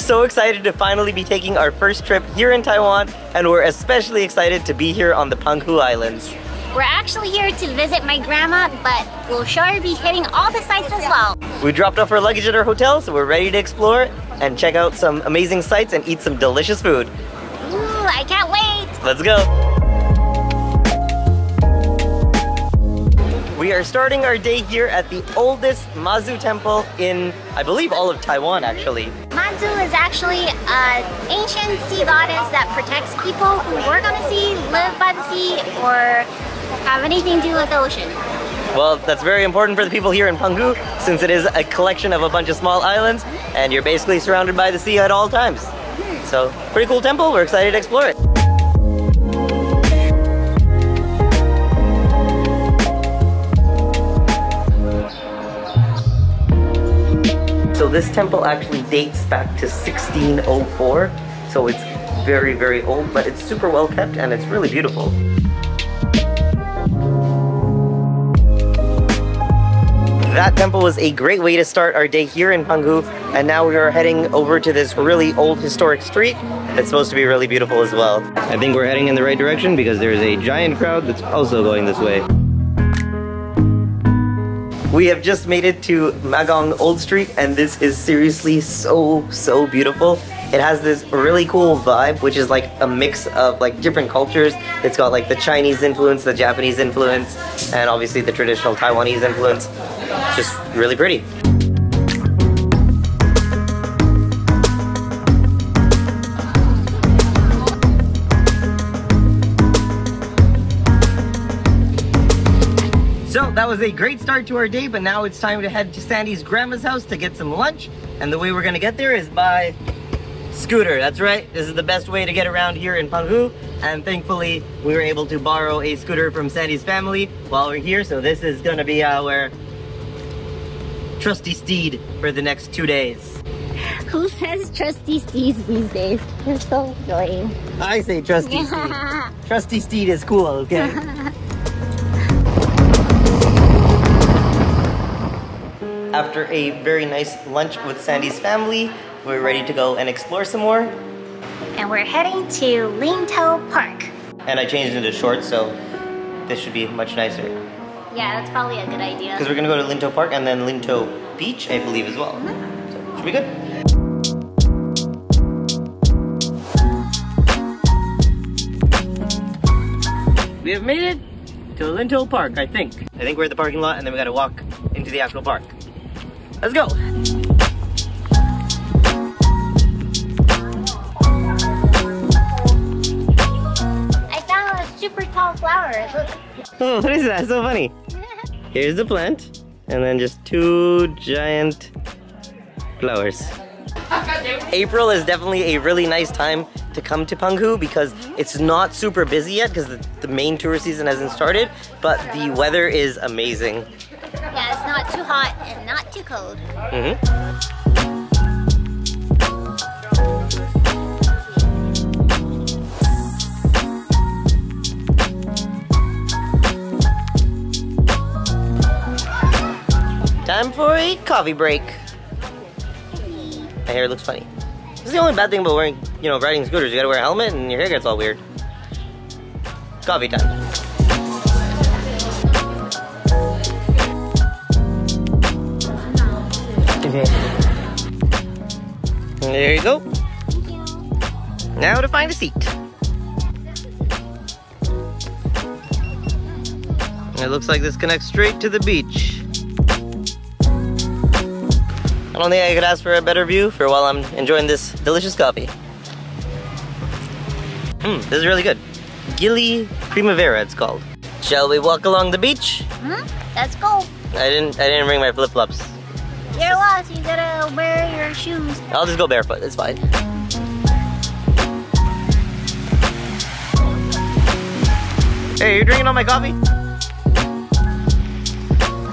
so excited to finally be taking our first trip here in Taiwan, and we're especially excited to be here on the Penghu Islands. We're actually here to visit my grandma, but we'll sure be hitting all the sites as well. We dropped off our luggage at our hotel, so we're ready to explore and check out some amazing sights and eat some delicious food. Ooh, I can't wait! Let's go! We are starting our day here at the oldest Mazu temple in, I believe, all of Taiwan, actually. Mazu is actually an ancient sea goddess that protects people who work on the sea, live by the sea, or have anything to do with the ocean. Well, that's very important for the people here in Penghu, since it is a collection of a bunch of small islands, and you're basically surrounded by the sea at all times. So, pretty cool temple, we're excited to explore it. So this temple actually dates back to 1604, so it's very, very old, but it's super well kept and it's really beautiful. That temple was a great way to start our day here in Penghu, and now we are heading over to this really old historic street that's supposed to be really beautiful as well. I think we're heading in the right direction because there's a giant crowd that's also going this way. We have just made it to Magong Old Street, and this is seriously so beautiful. It has this really cool vibe, which is like a mix of like different cultures. It's got like the Chinese influence, the Japanese influence, and obviously the traditional Taiwanese influence. It's just really pretty. That was a great start to our day, but now it's time to head to Sandy's grandma's house to get some lunch. And the way we're gonna get there is by scooter. That's right, this is the best way to get around here in Penghu. And thankfully, we were able to borrow a scooter from Sandy's family while we're here. So this is gonna be our trusty steed for the next 2 days. Who says trusty steeds these days? They're so annoying. I say trusty steed. Trusty steed is cool, okay? After a very nice lunch with Sandy's family, we're ready to go and explore some more. And we're heading to Lintou Park. And I changed into shorts, so this should be much nicer. Yeah, that's probably a good idea. Because we're gonna go to Lintou Park and then Lintou Beach, I believe, as well. Mm-hmm. So, should be good. We have made it to Lintou Park, I think. I think we're at the parking lot, and then we gotta walk into the actual park. Let's go! I found a super tall flower, look. Oh, what is that? So funny. Here's the plant, and then just two giant flowers. April is definitely a really nice time to come to Penghu because it's not super busy yet because the main tourist season hasn't started, but the weather is amazing. Yeah, it's not too hot and not too cold. Mm-hmm. Time for a coffee break. My hair looks funny. This is the only bad thing about wearing, you know, riding scooters. You gotta wear a helmet and your hair gets all weird. Coffee time. There you go. Thank you. Now to find a seat. It looks like this connects straight to the beach. I don't think I could ask for a better view for while I'm enjoying this delicious coffee. This is really good. Gilly Primavera, it's called. Shall we walk along the beach? Let's go. I didn't bring my flip-flops. You're lost, you gotta wear your shoes. I'll just go barefoot, it's fine. Hey, you're drinking all my coffee?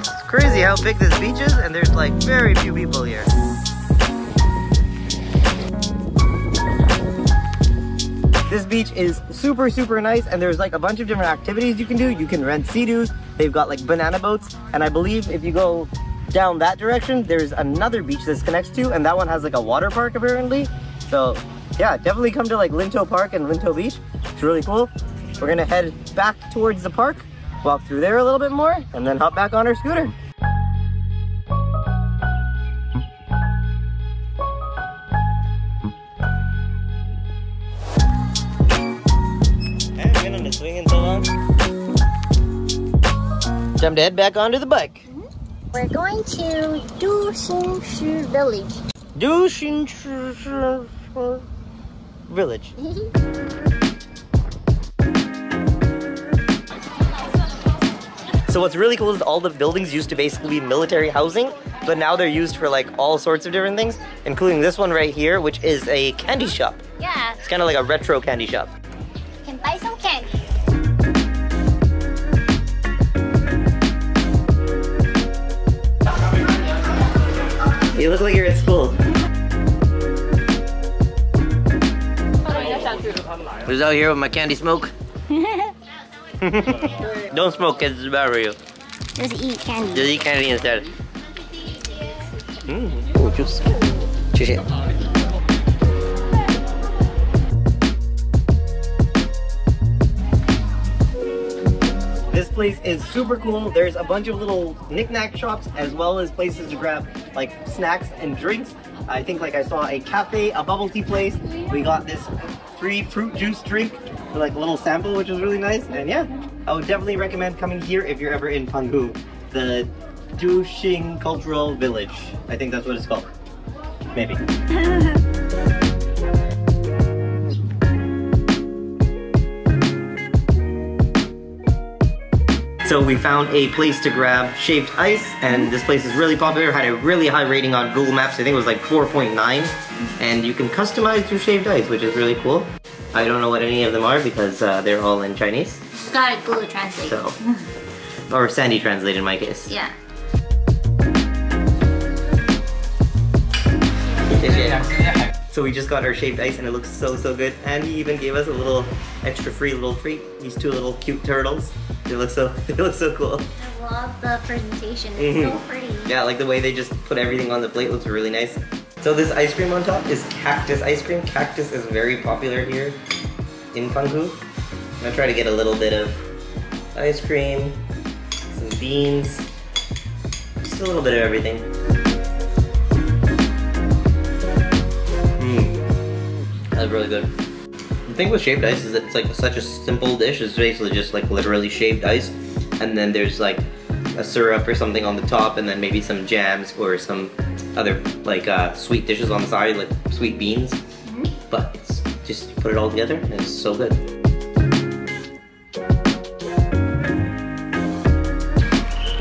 It's crazy how big this beach is and there's like very few people here. This beach is super nice, and there's like a bunch of different activities you can do. You can rent sea-doos, they've got like banana boats, and I believe if you go down that direction, there's another beach this connects to, and that one has like a water park apparently. So yeah, definitely come to like Lintou Park and Lintou Beach. It's really cool. We're gonna head back towards the park, walk through there a little bit more, and then hop back on our scooter. Time to head back onto the bike. We're going to Duxing Village. Duxing Village. So what's really cool is all the buildings used to basically be military housing, but now they're used for like all sorts of different things, including this one right here, which is a candy shop. Yeah. It's kind of like a retro candy shop. You can buy some candy. You look like you're at school. I was out here with my candy smoke. Don't smoke, kids, it's bad for you. Just eat candy. Just eat candy instead. Oh, juice. Juice it. This place is super cool. There's a bunch of little knick-knack shops as well as places to grab like snacks and drinks. I think like I saw a cafe, a bubble tea place. We got this free fruit juice drink for like a little sample, which was really nice. And yeah, I would definitely recommend coming here if you're ever in Penghu, the Duxing Cultural Village. I think that's what it's called. Maybe. So we found a place to grab shaved ice, and this place is really popular, had a really high rating on Google Maps. I think it was like 4.9, and you can customize your shaved ice, which is really cool. I don't know what any of them are because they're all in Chinese. It's got a Google Translate. So, or Sandy Translate in my case. Yeah. So we just got our shaved ice and it looks so, so good. And he even gave us a little extra free little treat. These two little cute turtles. They look so cool. I love the presentation. It's so pretty. Yeah, like the way they just put everything on the plate looks really nice. So this ice cream on top is cactus ice cream. Cactus is very popular here in Penghu. I'm gonna try to get a little bit of ice cream, some beans, just a little bit of everything. That's really good. The thing with shaved ice is that it's like such a simple dish. It's basically just like literally shaved ice, and then there's like a syrup or something on the top, and then maybe some jams or some other like sweet dishes on the side, like sweet beans. But it's just you put it all together and it's so good.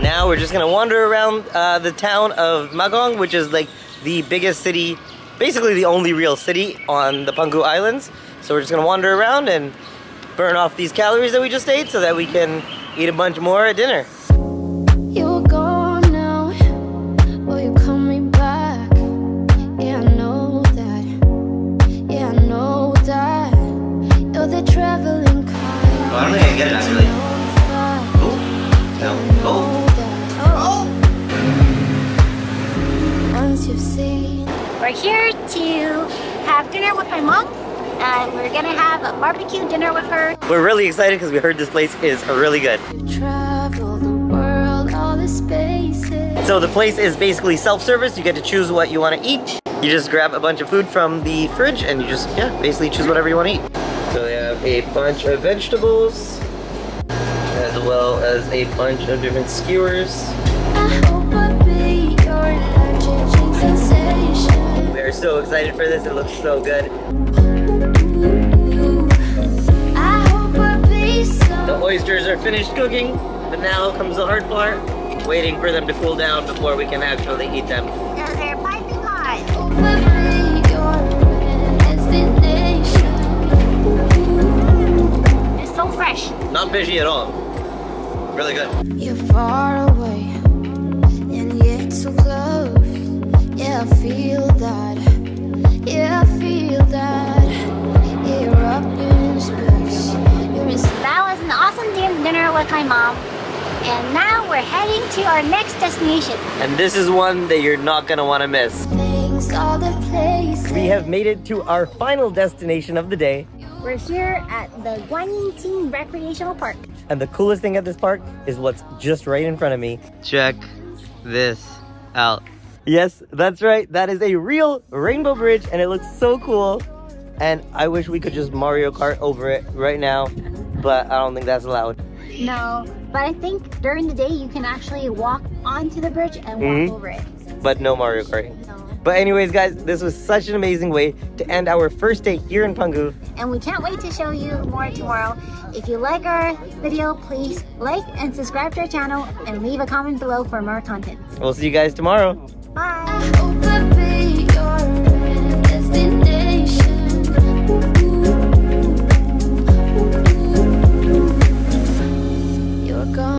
Now we're just gonna wander around the town of Magong, which is like the biggest city, basically the only real city on the Penghu Islands. So we're just gonna wander around and burn off these calories that we just ate so that we can eat a bunch more at dinner. You're gone now, will you call me back? Yeah, I know that. Yeah, I know that. You're the traveling car. Oh, I don't think I get it actually. Oh, no, oh. Oh! Once you've seen. We're here to have dinner with my mom, and we're gonna have a barbecue dinner with her. We're really excited because we heard this place is really good. You travel the world, all the spaces. So the place is basically self-service. You get to choose what you want to eat. You just grab a bunch of food from the fridge and you just, yeah, basically choose whatever you want to eat. So we have a bunch of vegetables, as well as a bunch of different skewers. We're so excited for this, it looks so good. The oysters are finished cooking, but now comes the hard part, waiting for them to cool down before we can actually eat them. Now they're piping hot. It's so fresh. Not fishy at all. Really good. You're far away, and yet so close. Yeah, I feel that. Yeah, I feel that. Yeah, you're up in space. That was an awesome dinner with my mom. And now we're we're heading to our next destination. And this is one that you're not gonna wanna miss. We have made it to our final destination of the day. We're here at the Guanyin Ting Recreational Park. And the coolest thing at this park is what's just right in front of me. Check this out. Yes, that's right. That is a real rainbow bridge and it looks so cool. And I wish we could just Mario Kart over it right now, but I don't think that's allowed. No, but I think during the day you can actually walk onto the bridge and walk over it. But no Mario Karting. No. But anyways guys, this was such an amazing way to end our first day here in Penghu. And we can't wait to show you more tomorrow. If you like our video, please like and subscribe to our channel and leave a comment below for more content. We'll see you guys tomorrow. Bye!